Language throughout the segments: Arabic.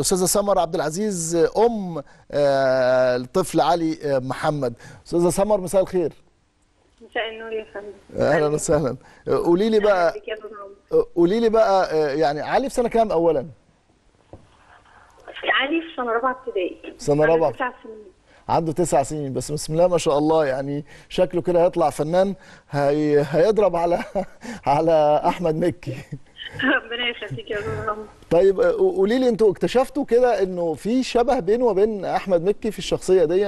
استاذة سمر عبد العزيز ام الطفل علي محمد. استاذة سمر مساء الخير. مساء النور يا فندم. اهلا وسهلا. قولي لي بقى يعني علي في سنه كام اولا؟ علي في سنه رابعه ابتدائي. سنه رابعه. 9 سنين. عنده 9 سنين بس، بسم الله ما شاء الله، يعني شكله كده هيطلع فنان، هيضرب على احمد مكي. ربنا يخليك يا استاذ محمد. طيب قولي لي، انتوا اكتشفتوا كده انه في شبه بينه وبين احمد مكي في الشخصيه دي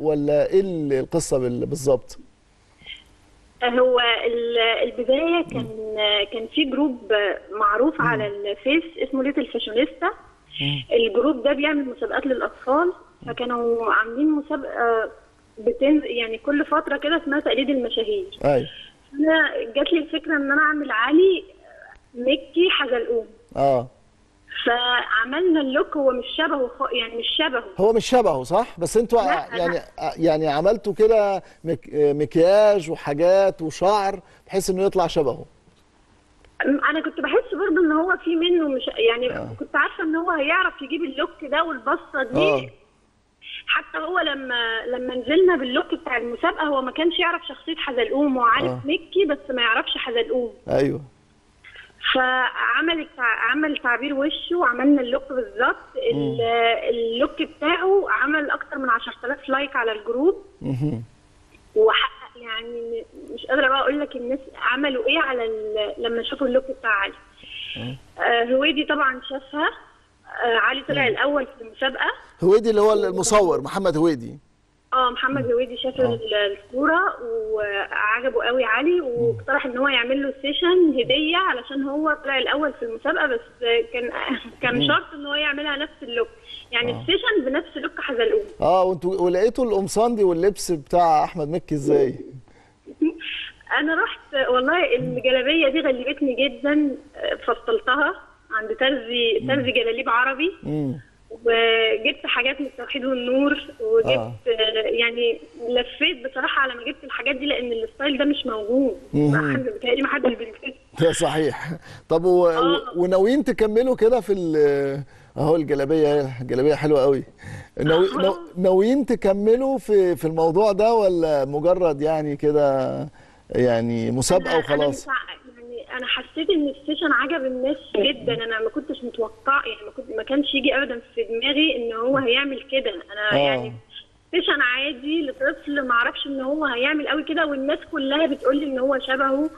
ولا ايه القصه بالظبط؟ هو البدايه كان في جروب معروف على الفيس اسمه ليتل فاشونيستا. الجروب ده بيعمل مسابقات للاطفال، فكانوا عاملين مسابقه يعني كل فتره كده اسمها تقليد المشاهير. ايوه. انا جات لي الفكره ان انا اعمل علي مكي حزلقوم. فعملنا اللوك، هو مش شبهه يعني صح، بس انتوا يعني عملتوا كده مكياج وحاجات وشعر بحيث انه يطلع شبهه. انا كنت بحس برضه ان هو في منه، مش يعني كنت عارفه ان هو هيعرف يجيب اللوك ده والبصه دي. حتى هو لما نزلنا باللوك بتاع المسابقه هو ما كانش يعرف شخصيه حزلقوم، وعارف مكي بس ما يعرفش حزلقوم. ايوه. فعمل تعبير وشه، وعملنا اللوك بالظبط. اللوك بتاعه عمل اكتر من 10000 لايك على الجروب، وحقق يعني مش قادره بقى اقول لك الناس عملوا ايه على لما شافوا اللوك بتاع علي. هويدي طبعا شافها. علي طلع الاول في المسابقه. هويدي اللي هو المصور محمد هويدي. محمد هويدي شاف الصوره وعجبه قوي علي، واقترح ان هو يعمل له سيشن هديه علشان هو طلع الاول في المسابقه، بس كان شرط ان هو يعملها نفس اللوك، يعني السيشن بنفس لوك حزلقوم. وانتوا ولقيتوا القمصان دي واللبس بتاع احمد مكي ازاي؟ انا رحت والله الجلابيه دي غلبتني جدا، فصلتها عند ترزي جلاليب عربي. وجبت حاجات من التوحيد والنور، وجبت يعني لفيت بصراحه على ما جبت الحاجات دي، لان الستايل ده مش موجود، بتهيألي ما حدش بيلبسه. صحيح. طب وناويين تكملوا كده في اهو الجلابيه حلوه قوي. ناويين تكملوا في الموضوع ده ولا مجرد يعني كده يعني مسابقه وخلاص؟ أنا حسيت إن السيشن عجب الناس جدا، أنا ما كنتش متوقع، يعني ما كانش يجي أبدا في دماغي إن هو هيعمل كده، أنا يعني سيشن عادي لطفل ما أعرفش إن هو هيعمل قوي كده، والناس كلها بتقول لي إن هو شبهه.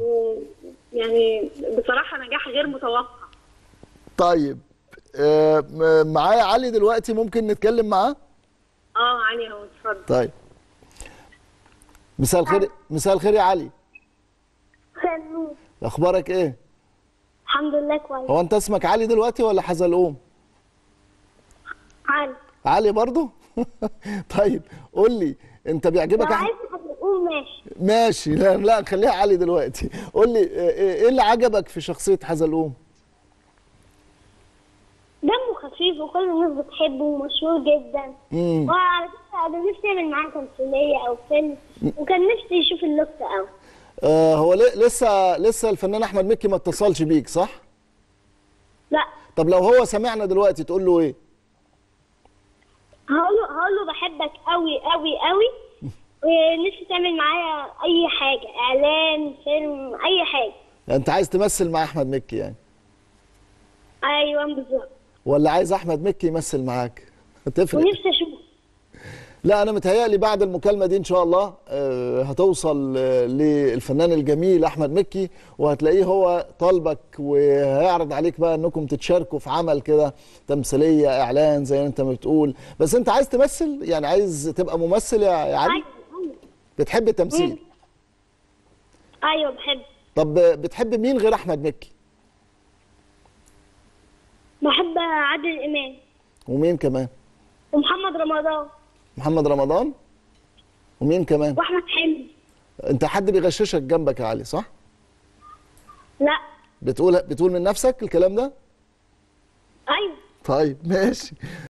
ويعني بصراحة نجاح غير متوقع. طيب معايا علي دلوقتي، ممكن نتكلم معاه؟ علي أهو، اتفضل. طيب مساء الخير. مساء الخير يا علي. اخبارك ايه؟ الحمد لله كويس. هو انت اسمك علي دلوقتي ولا حزلقوم؟ علي برضه؟ طيب قول لي، انت بيعجبك لو عايز حزلقوم ماشي. لا خليها علي دلوقتي. قول لي ايه اللي عجبك في شخصية حزلقوم؟ دمه خفيف وكل الناس بتحبه ومشهور جدا. وعلى فكرة انا نفسي اعمل معاه تمثيلية او فيلم، وكان نفسي يشوف اللوك قوي. هو لسه الفنان احمد مكي ما اتصلش بيك صح؟ لا. طب لو هو سمعنا دلوقتي تقول له ايه؟ هقول له بحبك قوي قوي قوي، ونفسي تعمل معايا اي حاجه، اعلان، فيلم، اي حاجه. يعني انت عايز تمثل مع احمد مكي يعني؟ ايوه بالظبط. ولا عايز احمد مكي يمثل معاك؟ هتفرق. ونفسي اشوفه. لا أنا متهيألي بعد المكالمة دي إن شاء الله هتوصل للفنان الجميل أحمد مكي، وهتلاقيه هو طالبك وهيعرض عليك بقى إنكم تتشاركوا في عمل كده تمثيلية، إعلان زي ما أنت ما بتقول. بس أنت عايز تمثل يعني، عايز تبقى ممثل يا علي؟ بتحب التمثيل؟ أيوه بحب. طب بتحب مين غير أحمد مكي؟ بحب عادل إمام. ومين كمان؟ ومحمد رمضان. ومين كمان؟ واحمد حلمي. انت حد بيغششك جنبك يا علي صح؟ لا. بتقول من نفسك الكلام ده؟ ايوه. طيب ماشي.